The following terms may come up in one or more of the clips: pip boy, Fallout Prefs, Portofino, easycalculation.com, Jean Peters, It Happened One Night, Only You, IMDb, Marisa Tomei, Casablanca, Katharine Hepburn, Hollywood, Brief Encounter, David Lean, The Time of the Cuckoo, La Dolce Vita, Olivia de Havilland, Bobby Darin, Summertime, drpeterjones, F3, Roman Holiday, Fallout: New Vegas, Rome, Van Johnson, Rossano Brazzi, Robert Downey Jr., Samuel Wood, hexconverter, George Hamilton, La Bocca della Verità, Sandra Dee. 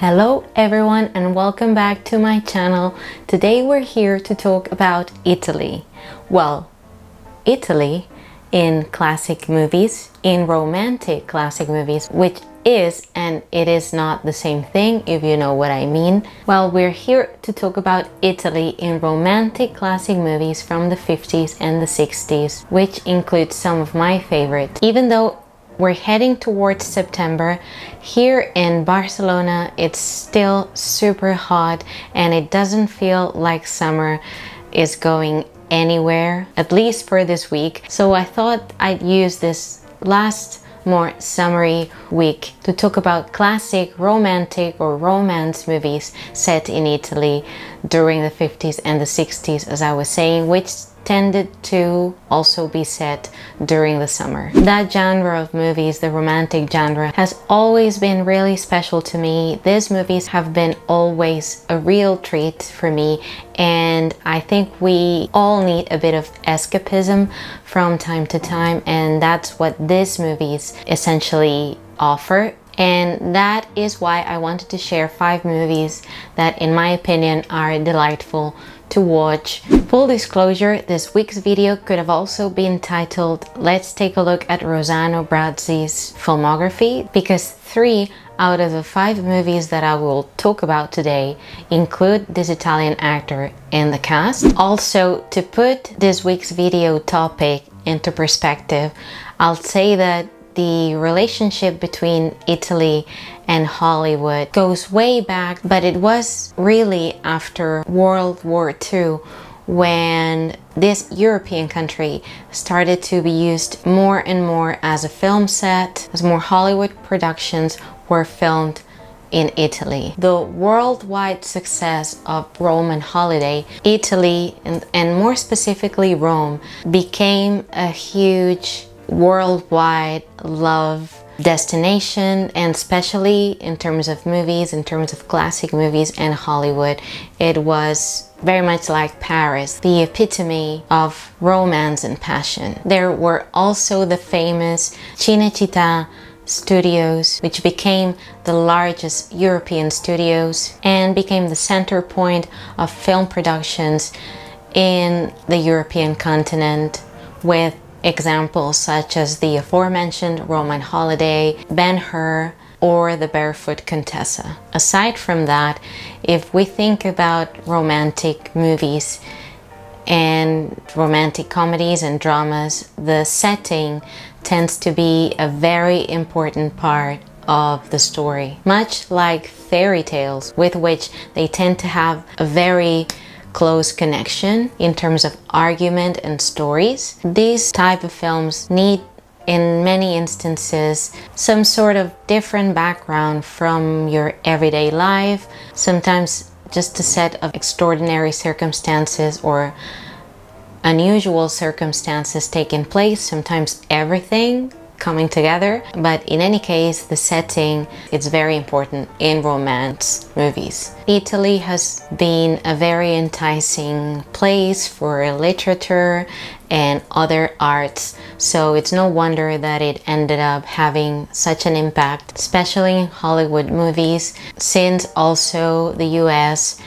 Hello everyone and welcome back to my channel. Today we're here to talk about Italy. Well, Italy in classic movies, in romantic classic movies, which is and it is not the same thing, if you know what I mean. Well, we're here to talk about Italy in romantic classic movies from the 50s and the 60s, which includes some of my favorites. Even though we're heading towards September, here in Barcelona it's still super hot and it doesn't feel like summer is going anywhere, at least for this week. So I thought I'd use this last more summery week to talk about classic romantic or romance movies set in Italy during the 50s and the 60s, as I was saying, which tended to also be set during the summer. That genre of movies, the romantic genre, has always been really special to me. These movies have been always a real treat for me, and I think we all need a bit of escapism from time to time, and that's what these movies essentially offer. And that is why I wanted to share 5 movies that, in my opinion, are delightful to watch. Full disclosure, this week's video could have also been titled "Let's take a look at Rossano Brazzi's filmography," because 3 out of the 5 movies that I will talk about today include this Italian actor in the cast. Also, to put this week's video topic into perspective, I'll say that the relationship between Italy and Hollywood goes way back, but it was really after World War II when this European country started to be used more and more as a film set, as more Hollywood productions were filmed in Italy. The worldwide success of Roman Holiday, Italy and more specifically Rome became a huge worldwide love destination, and especially in terms of movies, in terms of classic movies and Hollywood, it was very much like Paris, the epitome of romance and passion. There were also the famous Cinecittà studios, which became the largest European studios and became the center point of film productions in the European continent, with examples such as the aforementioned Roman Holiday, Ben-Hur, or the Barefoot Contessa. Aside from that, if we think about romantic movies and romantic comedies and dramas, the setting tends to be a very important part of the story, much like fairy tales, with which they tend to have a very close connection in terms of argument and stories. These type of films need, in many instances, some sort of different background from your everyday life, sometimes just a set of extraordinary circumstances or unusual circumstances taking place, sometimes everything coming together. But in any case, the setting is very important in romance movies. Italy has been a very enticing place for literature and other arts, so it's no wonder that it ended up having such an impact, especially in Hollywood movies, since also the US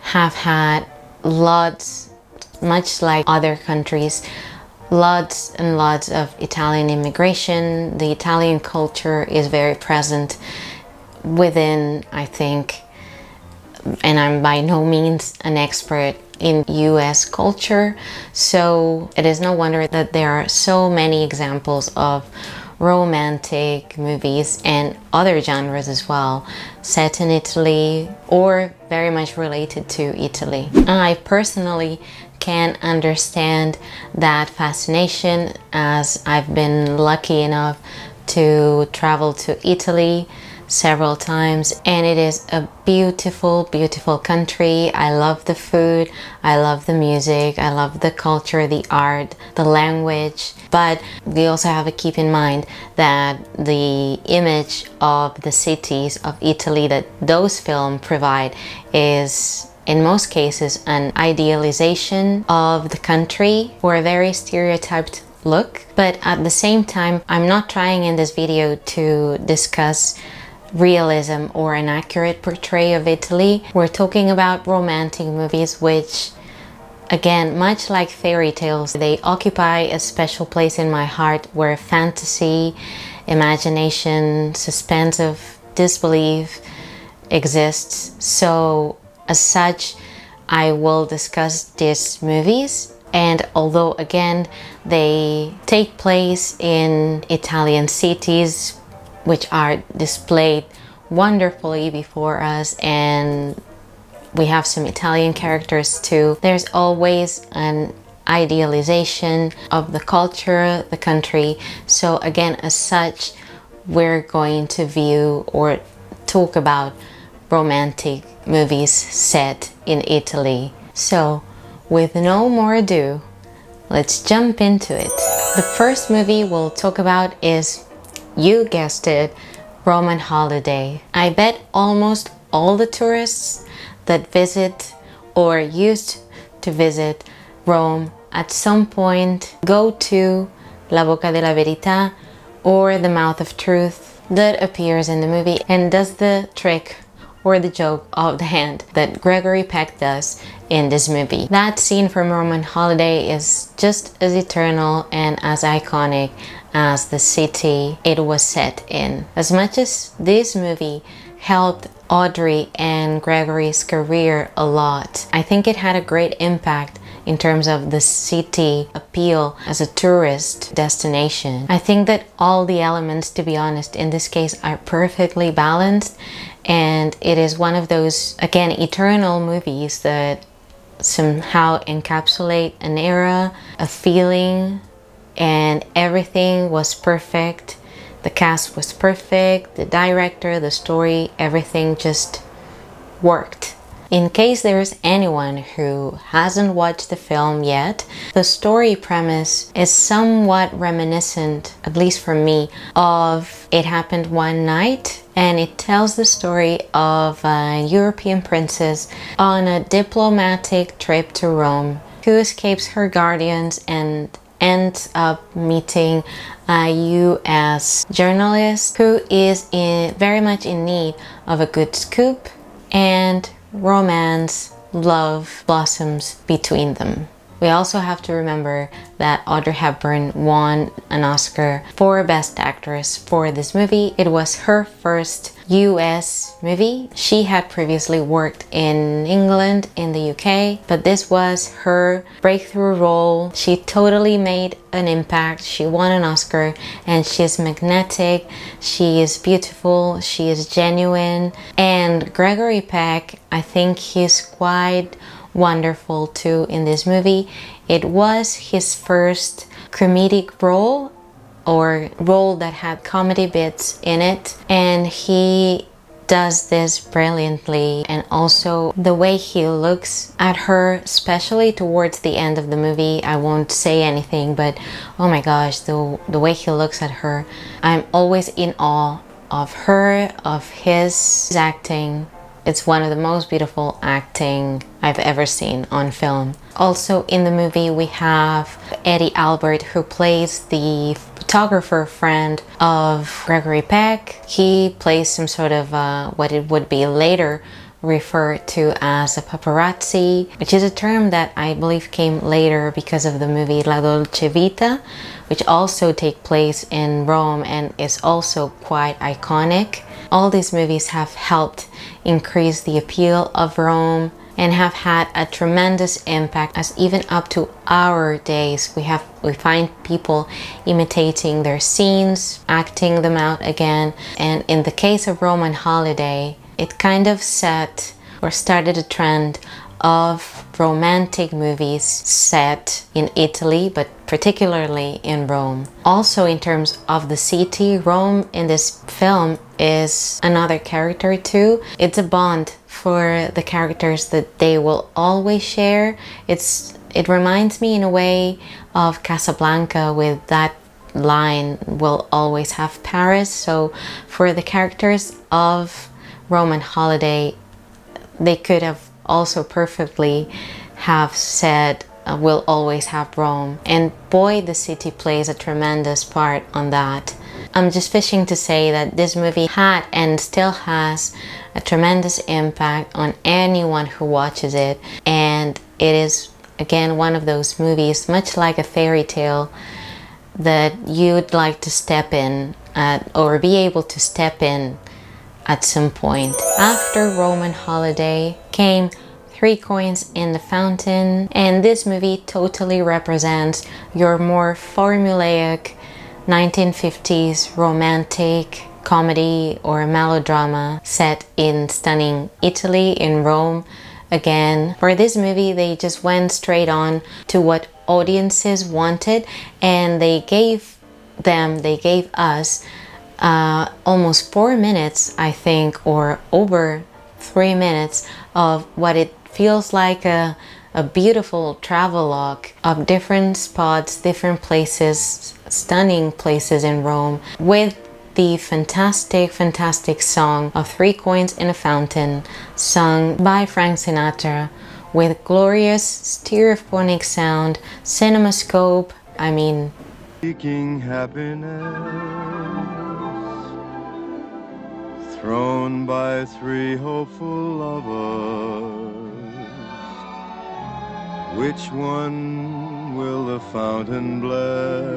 have had lots, much like other countries, lots and lots of Italian immigration. The Italian culture is very present within, I think, and I'm by no means an expert in US culture, so it is no wonder that there are so many examples of romantic movies and other genres as well set in Italy or very much related to Italy. I personally can understand that fascination, as I've been lucky enough to travel to Italy several times, and it is a beautiful, beautiful country. I love the food, I love the music, I love the culture, the art, the language, but we also have to keep in mind that the image of the cities of Italy that those films provide is, in most cases, an idealization of the country or a very stereotyped look. But at the same time, I'm not trying in this video to discuss realism or an accurate portrayal of Italy. We're talking about romantic movies which, again, much like fairy tales, they occupy a special place in my heart where fantasy, imagination, suspense of disbelief exists. So as such, I will discuss these movies, and although again they take place in Italian cities which are displayed wonderfully before us, and we have some Italian characters too, there's always an idealization of the culture, the country. So again, as such, we're going to view or talk about romantic movies set in Italy. So with no more ado, let's jump into it. The first movie we'll talk about is, you guessed it, Roman Holiday. I bet almost all the tourists that visit or used to visit Rome at some point go to La Bocca della Verità, or the mouth of truth, that appears in the movie and does the trick or the joke of the hand that Gregory Peck does in this movie. That scene from Roman Holiday is just as eternal and as iconic as the city it was set in. As much as this movie helped Audrey and Gregory's career a lot, I think it had a great impact in terms of the city appeal as a tourist destination. I think that all the elements, to be honest, in this case are perfectly balanced, and it is one of those, again, eternal movies that somehow encapsulate an era, a feeling, and everything was perfect. The cast was perfect, the director, the story, everything just worked. In case there is anyone who hasn't watched the film yet, the story premise is somewhat reminiscent, at least for me, of It Happened One Night, and it tells the story of a European princess on a diplomatic trip to Rome who escapes her guardians and ends up meeting a US journalist who is very much in need of a good scoop, and romance, love blossoms between them. We also have to remember that Audrey Hepburn won an Oscar for Best Actress for this movie. It was her first US movie. She had previously worked in England, in the UK, but this was her breakthrough role. She totally made an impact. She won an Oscar, and she is magnetic, she is beautiful, she is genuine. And Gregory Peck, I think he's quite wonderful too in this movie. It was his first comedic role, or role that had comedy bits in it, and he does this brilliantly. And also the way he looks at her, especially towards the end of the movie, I won't say anything, but oh my gosh, the way he looks at her, I'm always in awe of her, of his acting. It's one of the most beautiful acting I've ever seen on film. Also in the movie we have Eddie Albert, who plays the photographer friend of Gregory Peck. He plays some sort of what it would be later referred to as a paparazzi, which is a term that I believe came later because of the movie La Dolce Vita, which also takes place in Rome and is also quite iconic. All these movies have helped increase the appeal of Rome and have had a tremendous impact, as even up to our days we find people imitating their scenes, acting them out again. And in the case of Roman Holiday, it kind of set or started a trend of romantic movies set in Italy, but particularly in Rome. Also in terms of the city, Rome in this film is another character too. It's a bond for the characters that they will always share. It reminds me in a way of Casablanca, with that line, we'll always have Paris. So for the characters of Roman Holiday, they could have also perfectly have said, we'll always have Rome. And boy, the city plays a tremendous part on that. I'm just fishing to say that this movie had and still has a tremendous impact on anyone who watches it, and it is again one of those movies, much like a fairy tale, that you'd like to step in at, or be able to step in at some point. After Roman Holiday came Three Coins in the Fountain, and this movie totally represents your more formulaic 1950s romantic comedy or melodrama set in stunning Italy, in Rome again. For this movie, they just went straight on to what audiences wanted, and they gave us almost 4 minutes, I think, or over 3 minutes of what it feels like a beautiful travelogue of different spots, different places, stunning places in Rome, with the fantastic, fantastic song of Three Coins in a Fountain, sung by Frank Sinatra, with glorious stereophonic sound, CinemaScope, I mean... Seeking happiness, thrown by three hopeful lovers, which one will the fountain bless?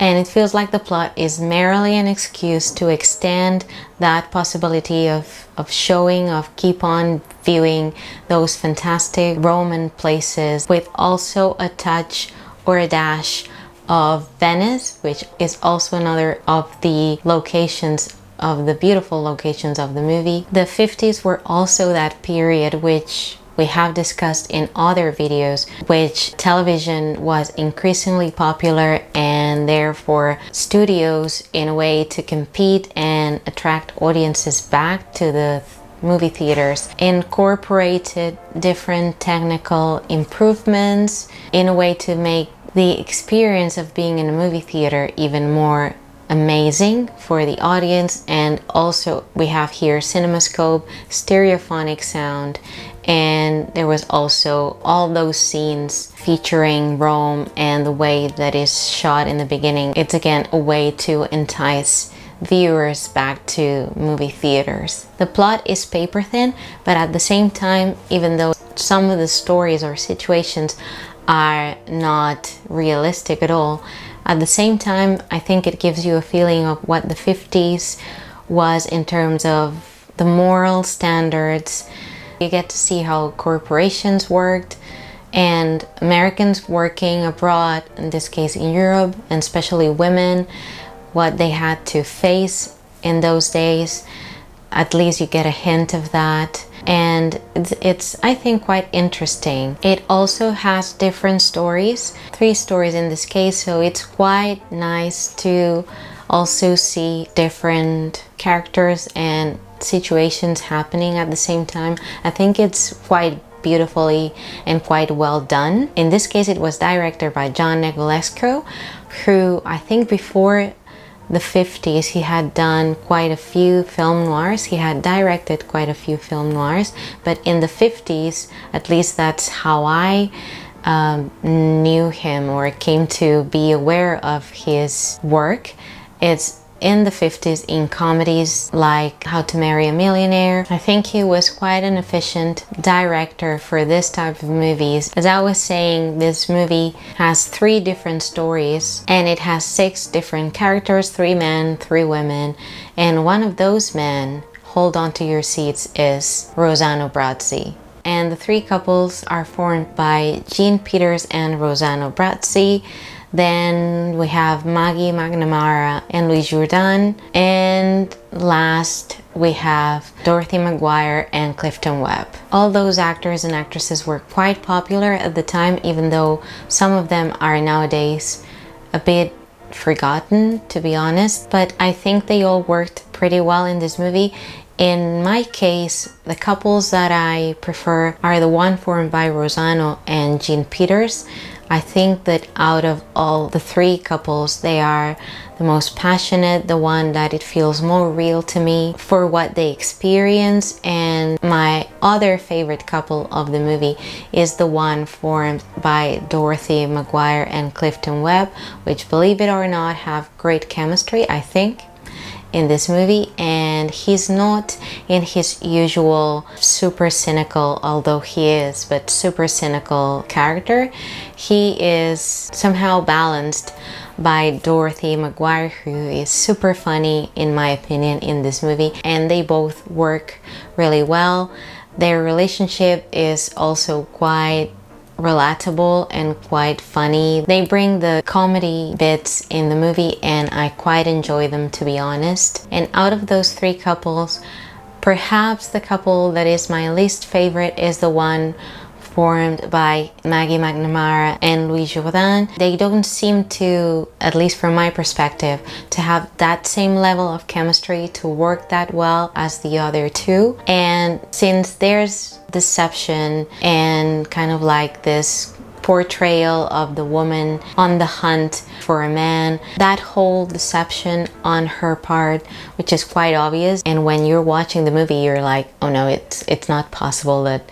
And it feels like the plot is merely an excuse to extend that possibility of showing, of keep on viewing those fantastic Roman places, with also a touch or a dash of Venice, which is also another of the locations, of the beautiful locations of the movie. The 50s were also that period which we have discussed in other videos, which television was increasingly popular, and therefore studios, in a way to compete and attract audiences back to the movie theaters, incorporated different technical improvements in a way to make the experience of being in a movie theater even more amazing for the audience. And also we have here CinemaScope, stereophonic sound, and there was also all those scenes featuring Rome and the way that is shot in the beginning. It's again a way to entice viewers back to movie theaters. The plot is paper thin, but at the same time, even though some of the stories or situations are not realistic at all, at the same time, I think it gives you a feeling of what the 50s was in terms of the moral standards. You get to see how corporations worked, and Americans working abroad, in this case in Europe, and especially women, what they had to face in those days. At least you get a hint of that, and it's, I think, quite interesting. It also has different stories, 3 stories in this case, so it's quite nice to also see different characters and situations happening at the same time. I think it's quite beautifully and quite well done. In this case, it was directed by Jean Negulesco, who I think before the 50s he had done quite a few film noirs, he had directed quite a few film noirs, but in the 50s, at least that's how I knew him or came to be aware of his work. It's in the 50s in comedies like How to Marry a Millionaire. I think he was quite an efficient director for this type of movies. As I was saying, this movie has 3 different stories, and it has 6 different characters, 3 men, 3 women, and one of those men, hold on to your seats, is Rossano Brazzi. And the 3 couples are formed by Jean Peters and Rossano Brazzi. Then we have Maggie McNamara and Louis Jourdan, and last we have Dorothy McGuire and Clifton Webb. All those actors and actresses were quite popular at the time, even though some of them are nowadays a bit forgotten, to be honest, but I think they all worked pretty well in this movie. In my case, the couples that I prefer are the one formed by Rossano and Jean Peters. I think that out of all the 3 couples, they are the most passionate, the one that it feels more real to me for what they experience. And my other favorite couple of the movie is the one formed by Dorothy McGuire and Clifton Webb, which, believe it or not, have great chemistry, I think, in this movie. And he's not in his usual super cynical, although he is, but super cynical character. He is somehow balanced by Dorothy McGuire, who is super funny, in my opinion, in this movie, and they both work really well. Their relationship is also quite relatable and quite funny. They bring the comedy bits in the movie and I quite enjoy them, to be honest. And out of those three couples, perhaps the couple that is my least favorite is the one formed by Maggie McNamara and Louis Jourdan. They don't seem to, at least from my perspective, to have that same level of chemistry to work that well as the other two. And since there's deception and kind of like this portrayal of the woman on the hunt for a man, that whole deception on her part, which is quite obvious, and when you're watching the movie you're like, oh no, it's not possible that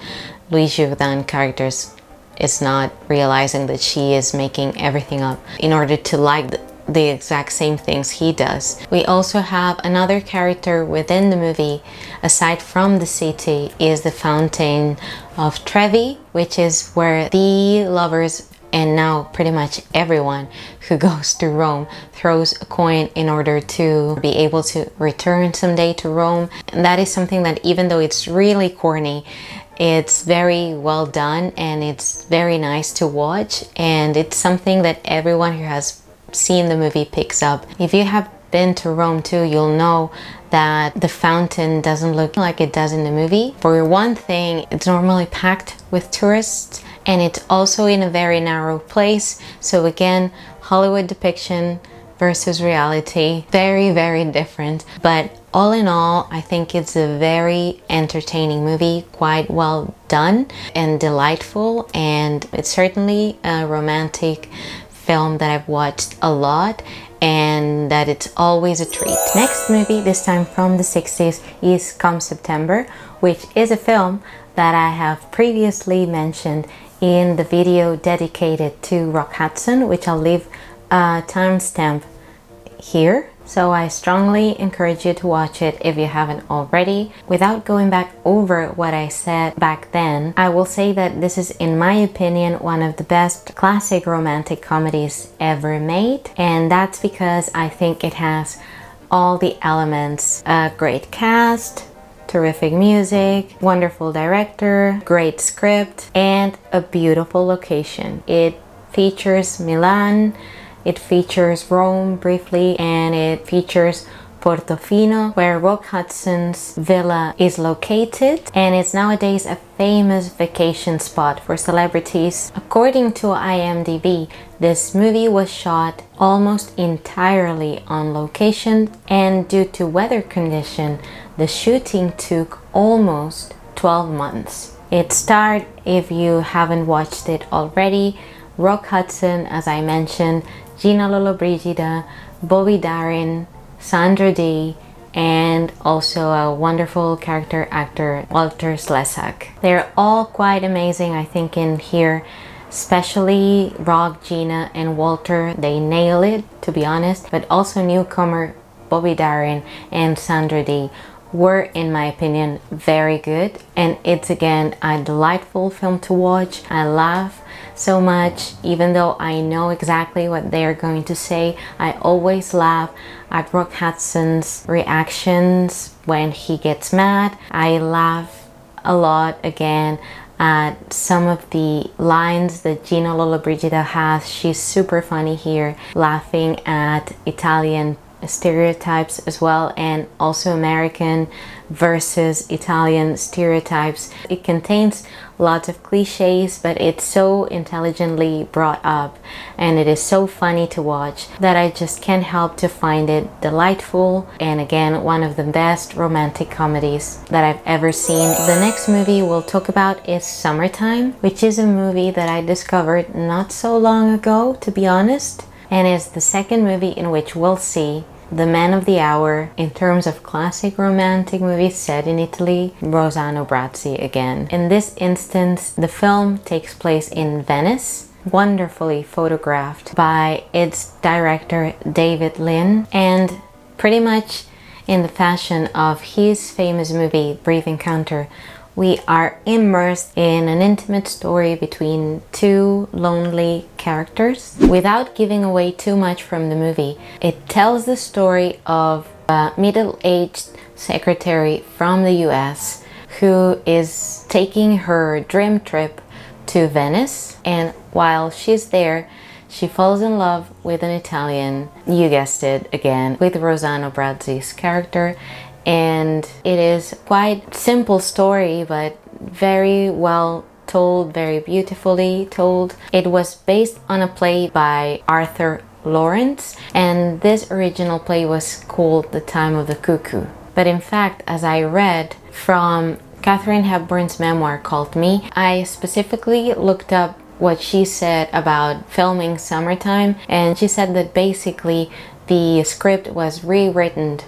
Louis Jourdan characters is not realizing that she is making everything up in order to like the exact same things he does. We also have another character within the movie, aside from the city, is the Fountain of Trevi, which is where the lovers, and now pretty much everyone who goes to Rome, throws a coin in order to be able to return someday to Rome. And that is something that, even though it's really corny, it's very well done and it's very nice to watch, and it's something that everyone who has seen the movie picks up. If you have been to Rome too, you'll know that the fountain doesn't look like it does in the movie. For one thing, it's normally packed with tourists and it's also in a very narrow place. So again, Hollywood depiction versus reality, very, very different. But all in all, I think it's a very entertaining movie, quite well done and delightful, and it's certainly a romantic film that I've watched a lot and that it's always a treat. Next movie, this time from the 60s, is Come September, which is a film that I have previously mentioned in the video dedicated to Rock Hudson, which I'll leave a timestamp here. So I strongly encourage you to watch it if you haven't already. Without going back over what I said back then, I will say that this is, in my opinion, one of the best classic romantic comedies ever made. And that's because I think it has all the elements: a great cast, terrific music, wonderful director, great script, and a beautiful location. It features Milan, it features Rome briefly, and it features Portofino, where Rock Hudson's villa is located, and it's nowadays a famous vacation spot for celebrities. According to IMDb, this movie was shot almost entirely on location, and due to weather condition, the shooting took almost 12 months. It starred, if you haven't watched it already, Rock Hudson, as I mentioned, Gina Lollobrigida, Bobby Darin, Sandra Dee, and also a wonderful character actor, Walter Slezak. They're all quite amazing, I think, in here, especially Rock, Gina, and Walter. They nail it, to be honest, but also newcomer Bobby Darin and Sandra Dee were, in my opinion, very good. And it's, again, a delightful film to watch. I laugh so much, even though I know exactly what they are going to say. I always laugh at Rock Hudson's reactions when he gets mad. I laugh a lot, again, at some of the lines that Gina Lollobrigida has. She's super funny here, laughing at Italian stereotypes as well, and also American versus Italian stereotypes. It contains lots of cliches, but it's so intelligently brought up and it is so funny to watch that I just can't help to find it delightful, and again, one of the best romantic comedies that I've ever seen. The next movie we'll talk about is Summertime, which is a movie that I discovered not so long ago, to be honest. and is the second movie in which we'll see the man of the hour in terms of classic romantic movies set in Italy, Rossano Brazzi again. In this instance, the film takes place in Venice, wonderfully photographed by its director David Lean, and pretty much in the fashion of his famous movie Brief Encounter, we are immersed in an intimate story between two lonely characters. Without giving away too much from the movie, it tells the story of a middle-aged secretary from the US who is taking her dream trip to Venice, and while she's there, she falls in love with an Italian, you guessed it again, with Rossano Brazzi's character. And it is quite simple story, but very well told, very beautifully told. It was based on a play by Arthur Lawrence, and this original play was called The Time of the Cuckoo. But in fact, as I read from Katharine Hepburn's memoir called Me, I specifically looked up what she said about filming Summertime, and she said that basically the script was rewritten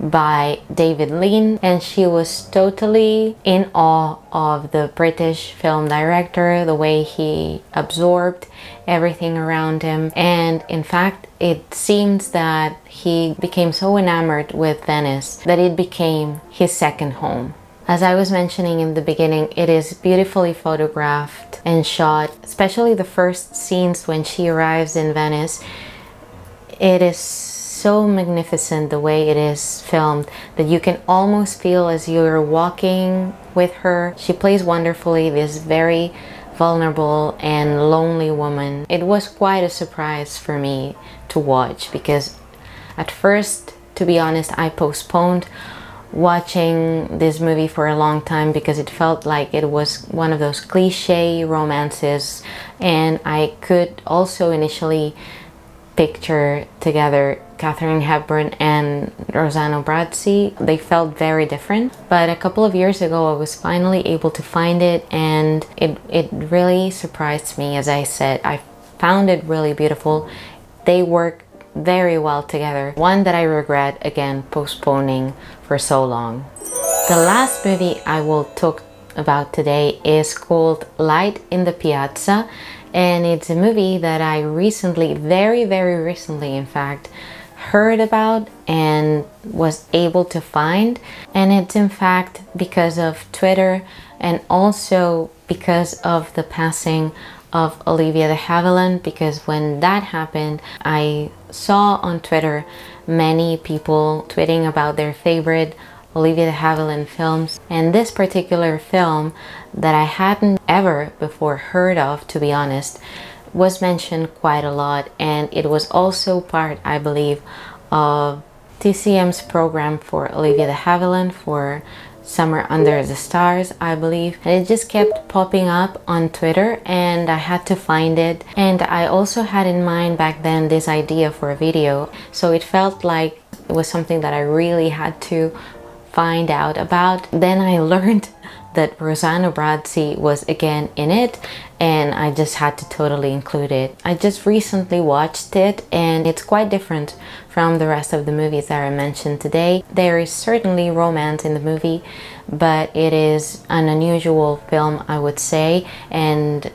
by David Lean, and she was totally in awe of the British film director, the way he absorbed everything around him. And in fact, it seems that he became so enamored with Venice that it became his second home. As I was mentioning in the beginning, it is beautifully photographed and shot, especially the first scenes when she arrives in Venice. It is so magnificent the way it is filmed that you can almost feel as you're walking with her. She plays wonderfully this very vulnerable and lonely woman. It was quite a surprise for me to watch, because at first, to be honest, I postponed watching this movie for a long time because it felt like it was one of those cliche romances, and I could also initially picture together Katharine Hepburn and Rossano Brazzi. They felt very different, but a couple of years ago I was finally able to find it, and it really surprised me. As I said, I found it really beautiful. They work very well together. One that I regret again postponing for so long. The last movie I will talk about today is called Light in the Piazza, and it's a movie that I recently, very recently in fact, heard about and was able to find. And it's in fact because of Twitter and also because of the passing of Olivia de Havilland, because when that happened, I saw on Twitter many people tweeting about their favorite Olivia de Havilland films, and this particular film that I hadn't ever before heard of, to be honest, was mentioned quite a lot, and it was also part, I believe, of TCM's program for Olivia de Havilland for Summer Under the Stars, I believe, and it just kept popping up on Twitter and I had to find it. And I also had in mind back then this idea for a video, so it felt like it was something that I really had to find out about. Then I learned that Rossano Brazzi was again in it, and I just had to totally include it. I just recently watched it, and it's quite different from the rest of the movies that I mentioned today. There is certainly romance in the movie, but it is an unusual film, I would say, and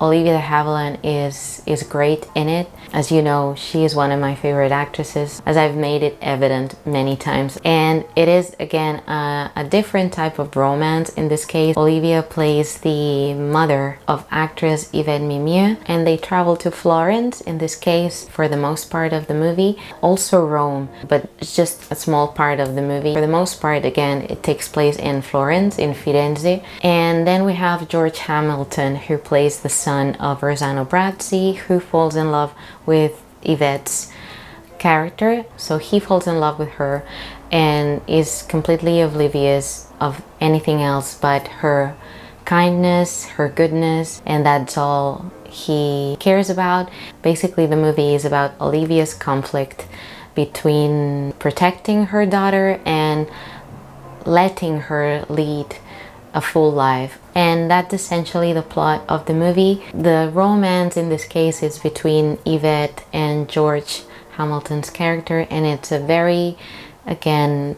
Olivia de Havilland is great in it. As you know, she is one of my favorite actresses, as I've made it evident many times. And it is, again, a different type of romance. In this case, Olivia plays the mother of actress Yvette Mimieux, and they travel to Florence, in this case, for the most part of the movie. Also Rome, but it's just a small part of the movie. For the most part, again, it takes place in Florence, in Firenze. And then we have George Hamilton, who plays the son of Rossano Brazzi, who falls in love with Yvette's character. So he falls in love with her and is completely oblivious of anything else but her kindness, her goodness, and that's all he cares about. Basically, the movie is about Olivia's conflict between protecting her daughter and letting her lead a full life. And that's essentially the plot of the movie. The romance in this case is between Yvette and George Hamilton's character, and it's a very, again,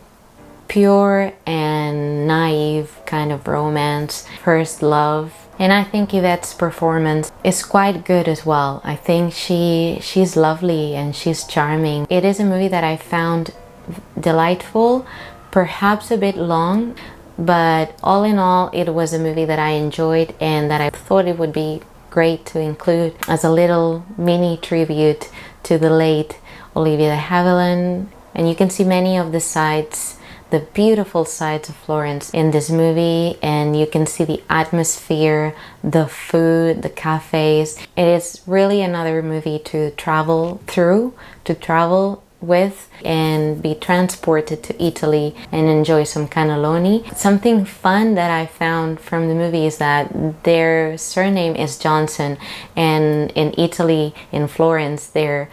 pure and naive kind of romance, first love. And I think Yvette's performance is quite good as well. I think she's lovely and she's charming. It is a movie that I found delightful, perhaps a bit long, but all in all, it was a movie that I enjoyed and that I thought it would be great to include as a little mini tribute to the late Olivia de Havilland. And you can see many of the sides, the beautiful sides of Florence in this movie, and you can see the atmosphere, the food, the cafes. It is really another movie to travel through, to travel with, and be transported to Italy and enjoy some cannelloni. Something fun that I found from the movie is that their surname is Johnson, and in Italy, in Florence, they're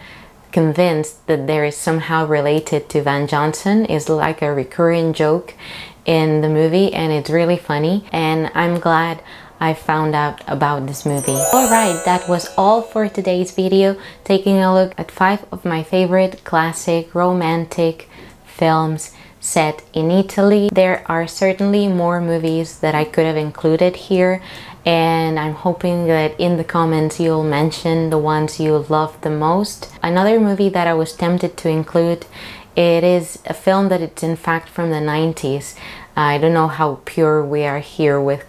convinced that there is somehow related to Van Johnson. Is like a recurring joke in the movie, and it's really funny, and I'm glad I found out about this movie. Alright, that was all for today's video, taking a look at 5 of my favorite classic romantic films set in Italy. There are certainly more movies that I could have included here, and I'm hoping that in the comments you'll mention the ones you love the most. Another movie that I was tempted to include, it is a film that it's in fact from the 90s. I don't know how pure we are here with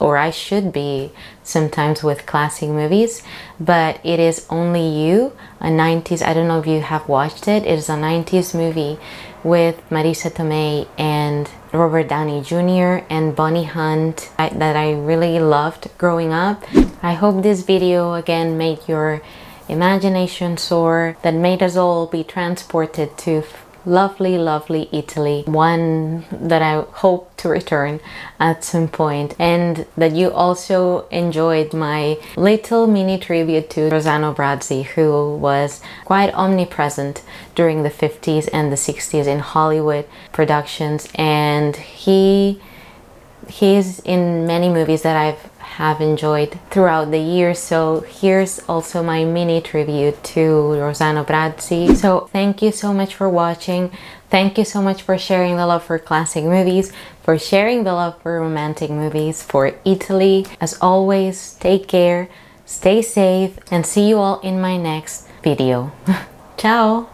or I should be sometimes with classic movies, but it is Only You, a 90s, I don't know if you have watched it, it is a 90s movie with Marisa Tomei and Robert Downey Jr. and Bonnie Hunt that I really loved growing up. I hope this video again made your imagination soar, that made us all be transported to lovely, lovely Italy, one that I hope to return at some point, and that you also enjoyed my little mini tribute to Rossano Brazzi, who was quite omnipresent during the 50s and the 60s in Hollywood productions, and he's in many movies that I've have enjoyed throughout the year. So here's also my mini tribute to Rossano Brazzi. So thank you so much for watching. Thank you so much for sharing the love for classic movies, for sharing the love for romantic movies, for Italy. As always, take care, stay safe, and see you all in my next video. Ciao!